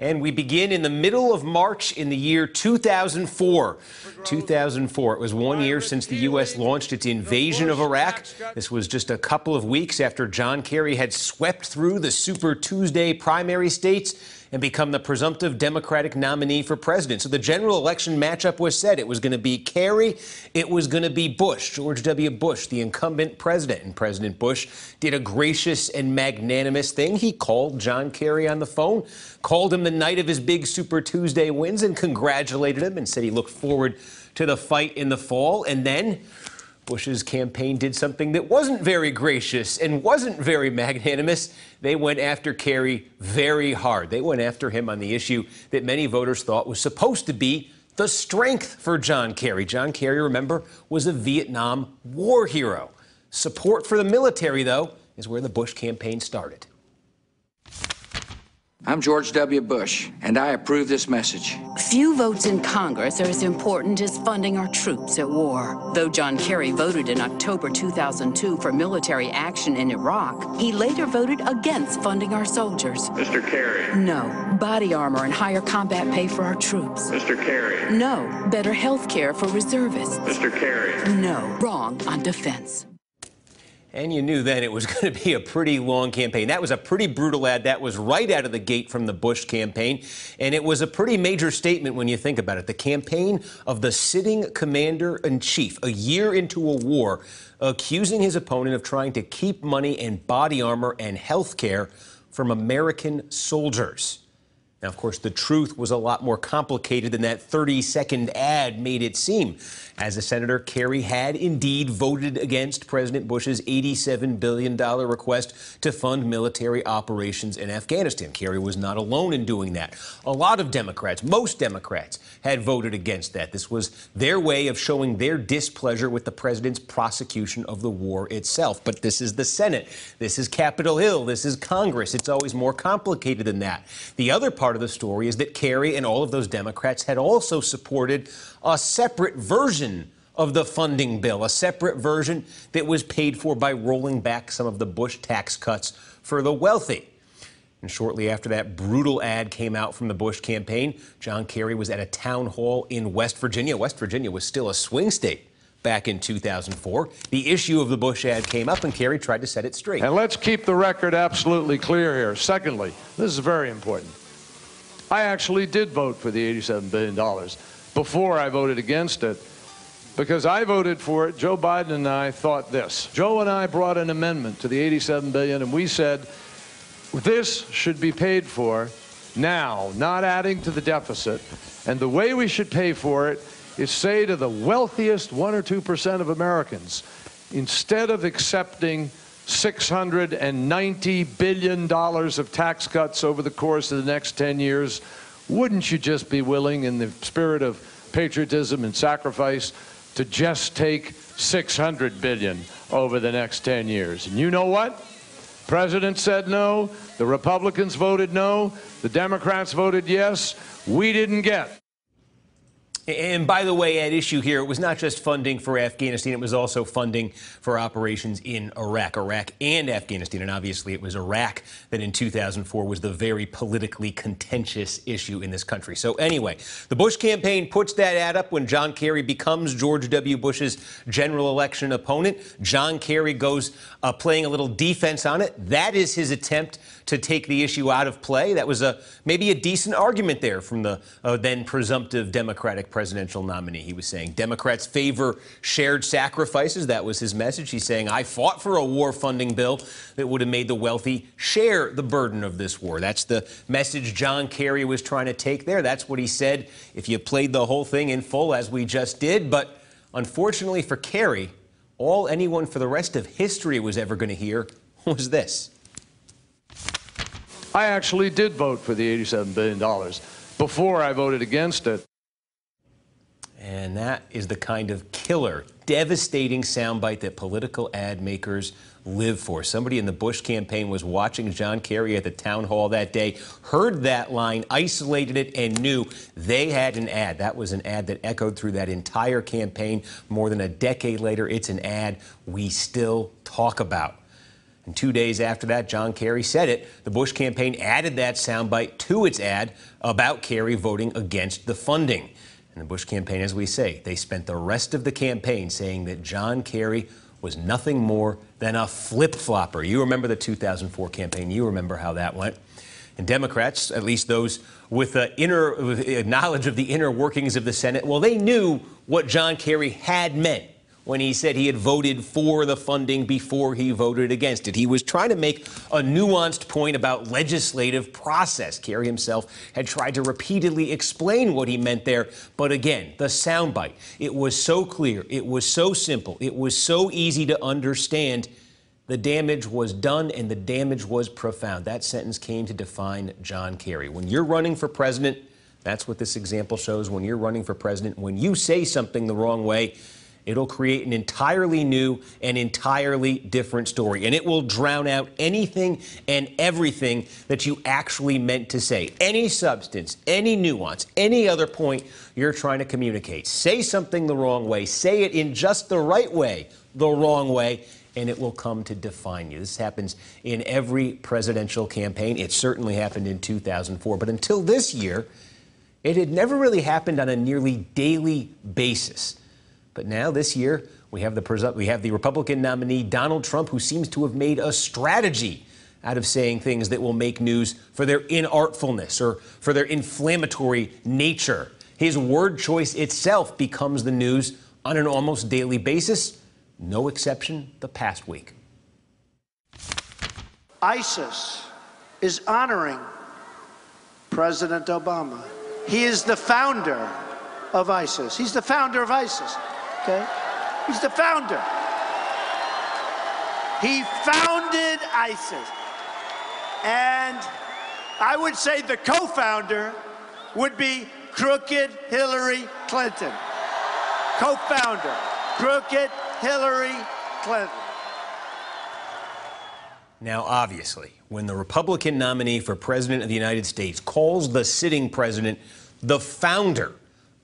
And we begin in the middle of March in the year 2004. 2004. It was 1 year since the U.S. launched its invasion of Iraq. This was just a couple of weeks after John Kerry had swept through the Super Tuesday primary states and become the presumptive Democratic nominee for president. So the general election matchup was set. It was going to be Kerry. It was going to be Bush, George W. Bush, the incumbent president. And President Bush did a gracious and magnanimous thing. He called John Kerry on the phone, called him the night of his big Super Tuesday wins, and congratulated him and said he looked forward to the fight in the fall. And then Bush's campaign did something that wasn't very gracious and wasn't very magnanimous. They went after Kerry very hard. They went after him on the issue that many voters thought was supposed to be the strength for John Kerry. John Kerry, remember, was a Vietnam War hero. Support for the military, though, is where the Bush campaign started. I'm George W. Bush, and I approve this message. Few votes in Congress are as important as funding our troops at war. Though John Kerry voted in October 2002 for military action in Iraq, he later voted against funding our soldiers. Mr. Kerry. No. Body armor and higher combat pay for our troops. Mr. Kerry. No. Better health care for reservists. Mr. Kerry. No. Wrong on defense. And you knew then it was going to be a pretty long campaign. That was a pretty brutal ad. That was right out of the gate from the Bush campaign. And it was a pretty major statement when you think about it. The campaign of the sitting commander-in-chief, a year into a war, accusing his opponent of trying to keep money and body armor and health care from American soldiers. Now, of course, the truth was a lot more complicated than that 30-second ad made it seem. As a senator, Kerry had indeed voted against President Bush's $87 billion request to fund military operations in Afghanistan. Kerry was not alone in doing that. A lot of Democrats, most Democrats, had voted against that. This was their way of showing their displeasure with the president's prosecution of the war itself. But this is the Senate. This is Capitol Hill. This is Congress. It's always more complicated than that. The other part of the story is that Kerry and all of those Democrats had also supported a separate version of the funding bill, a separate version that was paid for by rolling back some of the Bush tax cuts for the wealthy. And shortly after that brutal ad came out from the Bush campaign, John Kerry was at a town hall in West Virginia. West Virginia was still a swing state back in 2004. The issue of the Bush ad came up, and Kerry tried to set it straight. And let's keep the record absolutely clear here. Secondly, this is very important. I actually did vote for the $87 billion before I voted against it, because I voted for it. Joe Biden and I thought this. Joe and I brought an amendment to the $87 billion, and we said this should be paid for now, not adding to the deficit. And the way we should pay for it is say to the wealthiest 1 or 2% of Americans, instead of accepting $690 billion of tax cuts over the course of the next 10 years, wouldn't you just be willing, in the spirit of patriotism and sacrifice, to just take $600 billion over the next 10 years? And you know what? The president said no, the Republicans voted no, the Democrats voted yes, we didn't get. And by the way, at issue here, it was not just funding for Afghanistan, it was also funding for operations in Iraq, and Afghanistan. And obviously it was Iraq that in 2004 was the very politically contentious issue in this country. So anyway, the Bush campaign puts that ad up when John Kerry becomes George W. Bush's general election opponent. John Kerry goes playing a little defense on it. That is his attempt to take the issue out of play. That was maybe a decent argument there from the then presumptive Democratic presidential nominee. He was saying Democrats favor shared sacrifices. That was his message. He's saying, I fought for a war funding bill that would have made the wealthy share the burden of this war. That's the message John Kerry was trying to take there. That's what he said if you played the whole thing in full, as we just did. But unfortunately for Kerry, all anyone for the rest of history was ever going to hear was this. I actually did vote for the $87 billion before I voted against it. And that is the kind of killer, devastating soundbite that political ad makers live for. Somebody in the Bush campaign was watching John Kerry at the town hall that day, heard that line, isolated it, and knew they had an ad. That was an ad that echoed through that entire campaign. More than a decade later, it's an ad we still talk about. And 2 days after that, John Kerry said it. The Bush campaign added that soundbite to its ad about Kerry voting against the funding. And the Bush campaign, as we say, they spent the rest of the campaign saying that John Kerry was nothing more than a flip-flopper. You remember the 2004 campaign. You remember how that went. And Democrats, at least those with knowledge of the inner workings of the Senate, well, they knew what John Kerry had meant when he said he had voted for the funding before he voted against it. He was trying to make a nuanced point about legislative process. Kerry himself had tried to repeatedly explain what he meant there, but again, the soundbite. It was so clear, it was so simple, it was so easy to understand. The damage was done, and the damage was profound. That sentence came to define John Kerry. When you're running for president, that's what this example shows. When you're running for president, when you say something the wrong way, it'll create an entirely new and entirely different story. And it will drown out anything and everything that you actually meant to say. Any substance, any nuance, any other point you're trying to communicate. Say something the wrong way. Say it in just the right way, the wrong way, and it will come to define you. This happens in every presidential campaign. It certainly happened in 2004. But until this year, it had never really happened on a nearly daily basis. But now, this year, we have the Republican nominee, Donald Trump, who seems to have made a strategy out of saying things that will make news for their inartfulness or for their inflammatory nature. His word choice itself becomes the news on an almost daily basis, no exception the past week. ISIS is honoring President Obama. He is the founder of ISIS. He's the founder of ISIS. Okay. He's the founder. He founded ISIS. And I would say the co-founder would be crooked Hillary Clinton. Co-founder, crooked Hillary Clinton. Now, obviously, when the Republican nominee for president of the United States calls the sitting president the founder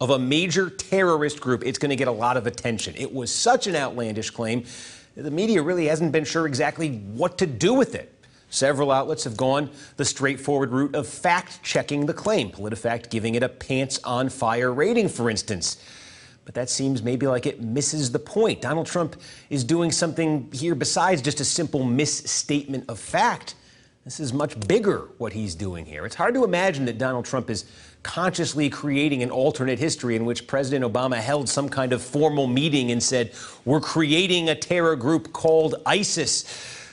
of a major terrorist group, it's going to get a lot of attention. It was such an outlandish claim, the media really hasn't been sure exactly what to do with it. Several outlets have gone the straightforward route of fact-checking the claim, PolitiFact giving it a pants-on-fire rating, for instance. But that seems maybe like it misses the point. Donald Trump is doing something here besides just a simple misstatement of fact. This is much bigger, what he's doing here. It's hard to imagine that Donald Trump is consciously creating an alternate history in which President Obama held some kind of formal meeting and said, "We're creating a terror group called ISIS."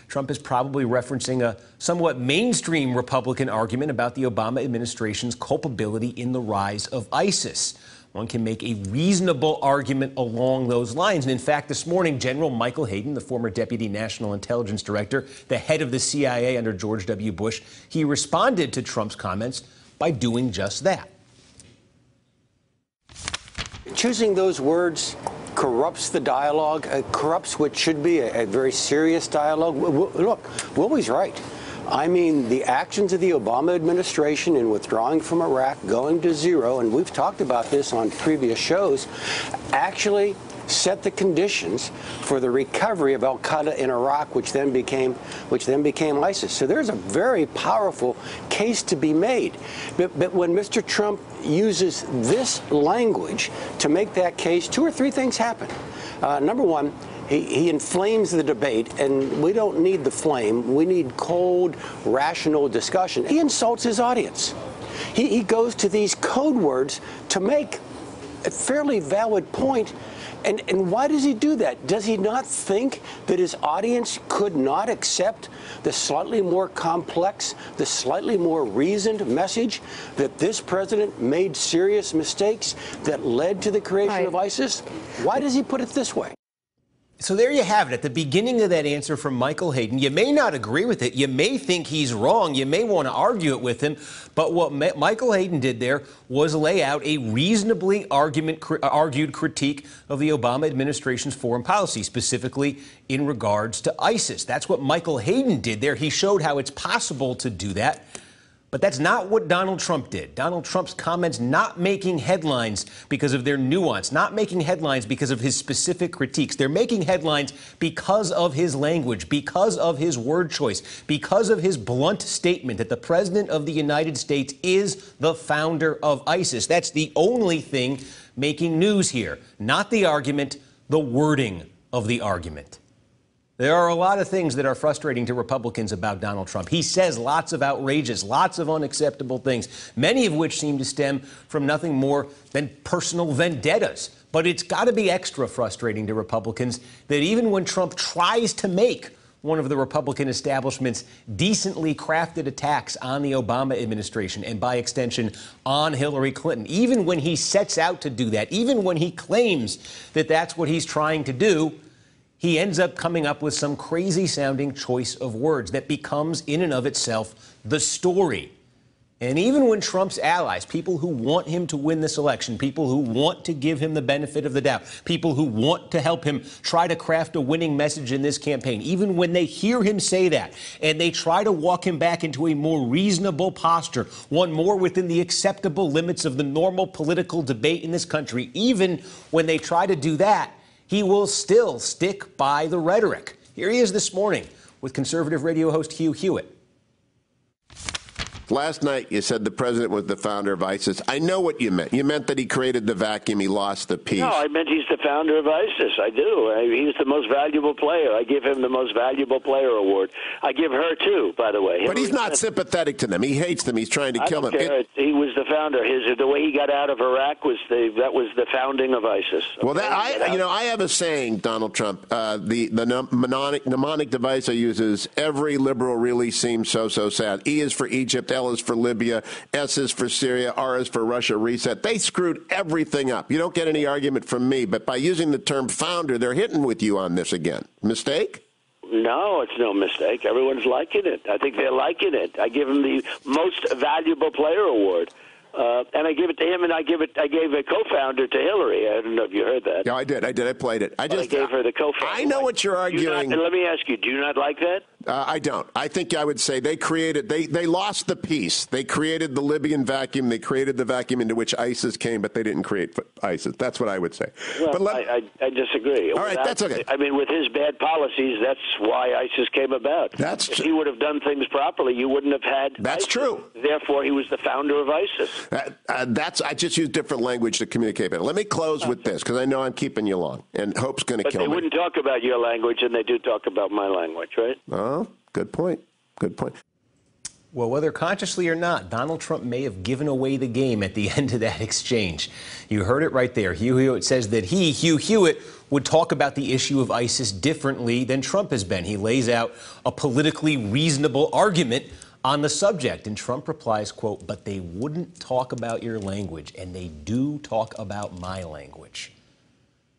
Trump is probably referencing a somewhat mainstream Republican argument about the Obama administration's culpability in the rise of ISIS. One can make a reasonable argument along those lines. And in fact, this morning, General Michael Hayden, the former deputy national intelligence director, the head of the CIA under George W. Bush, he responded to Trump's comments by doing just that. Choosing those words corrupts the dialogue, corrupts what should be a very serious dialogue. Look, Willie's right. I mean, the actions of the Obama administration in withdrawing from Iraq, going to zero, and we've talked about this on previous shows, actually set the conditions for the recovery of Al Qaeda in Iraq, which then became ISIS. So there's a very powerful case to be made. But when Mr. Trump uses this language to make that case, two or three things happen. Number one, he inflames the debate, and we don't need the flame. We need cold, rational discussion. He insults his audience. He goes to these code words to make a fairly valid point. And why does he do that? Does he not think that his audience could not accept the slightly more complex, the slightly more reasoned message that this president made serious mistakes that led to the creation of ISIS? Why does he put it this way? So there you have it. At the beginning of that answer from Michael Hayden, you may not agree with it. You may think he's wrong. You may want to argue it with him. But what Michael Hayden did there was lay out a reasonably argued critique of the Obama administration's foreign policy, specifically in regards to ISIS. That's what Michael Hayden did there. He showed how it's possible to do that. But that's not what Donald Trump did. Donald Trump's comments not making headlines because of their nuance, not making headlines because of his specific critiques. They're making headlines because of his language, because of his word choice, because of his blunt statement that the president of the United States is the founder of ISIS. That's the only thing making news here. Not the argument, the wording of the argument. There are a lot of things that are frustrating to Republicans about Donald Trump. He says lots of outrageous, lots of unacceptable things, many of which seem to stem from nothing more than personal vendettas. But it's got to be extra frustrating to Republicans that even when Trump tries to make one of the Republican establishment's decently crafted attacks on the Obama administration and, by extension, on Hillary Clinton, even when he sets out to do that, even when he claims that that's what he's trying to do, he ends up coming up with some crazy-sounding choice of words that becomes, in and of itself, the story. And even when Trump's allies, people who want him to win this election, people who want to give him the benefit of the doubt, people who want to help him try to craft a winning message in this campaign, even when they hear him say that and they try to walk him back into a more reasonable posture, one more within the acceptable limits of the normal political debate in this country, even when they try to do that, he will still stick by the rhetoric. Here he is this morning with conservative radio host Hugh Hewitt. Last night you said the president was the founder of ISIS. I know what you meant. You meant that he created the vacuum, he lost the peace. No, I meant he's the founder of ISIS. I do. He's the most valuable player. I give him the most valuable player award. I give her, too, by the way. But Hillary, he's not sympathetic to them. He hates them. He's trying to kill them. He was the founder. The way he got out of Iraq was that was the founding of ISIS. Okay? Well, I have a saying, Donald Trump. The mnemonic device I use is every liberal really seems so sad. E is for Egypt. L is for Libya, S is for Syria, R is for Russia reset. They screwed everything up. You don't get any argument from me, but by using the term founder, they're hitting with you on this again. Mistake? No, it's no mistake. Everyone's liking it. I think they're liking it. I give them the most valuable player award. And I give it to him, and I gave a co-founder to Hillary. I don't know if you heard that. No, I did. I played it. I gave her the co-founder. I know what you're arguing. Let me ask you, do you not like that? I don't. I think I would say they lost the peace. They created the Libyan vacuum. They created the vacuum into which ISIS came, but they didn't create ISIS. That's what I would say. Well, but I disagree. All right, that's okay. I mean, with his bad policies, that's why ISIS came about. That's true. If he would have done things properly, you wouldn't have had ISIS. That's true. Therefore, he was the founder of ISIS. I just use different language to communicate better. Let me close with this, because I know I'm keeping you long, and hope's going to kill me. But they wouldn't talk about your language, and they do talk about my language, right? Oh, good point. Good point. Well, whether consciously or not, Donald Trump may have given away the game at the end of that exchange. You heard it right there. Hugh Hewitt says that he, Hugh Hewitt, would talk about the issue of ISIS differently than Trump has been. He lays out a politically reasonable argument on the subject, and Trump replies, quote, "But they wouldn't talk about your language, and they do talk about my language."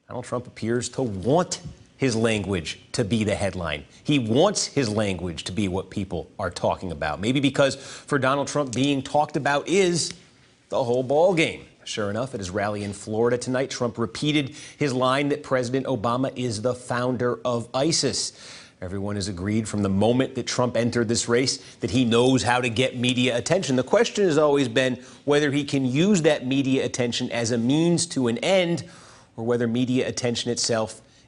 Donald Trump appears to want his language to be the headline. He wants his language to be what people are talking about. Maybe because for Donald Trump, being talked about is the whole ball game. Sure enough, at his rally in Florida tonight, Trump repeated his line that President Obama is the founder of ISIS. Everyone has agreed from the moment that Trump entered this race that he knows how to get media attention. The question has always been whether he can use that media attention as a means to an end, or whether media attention itself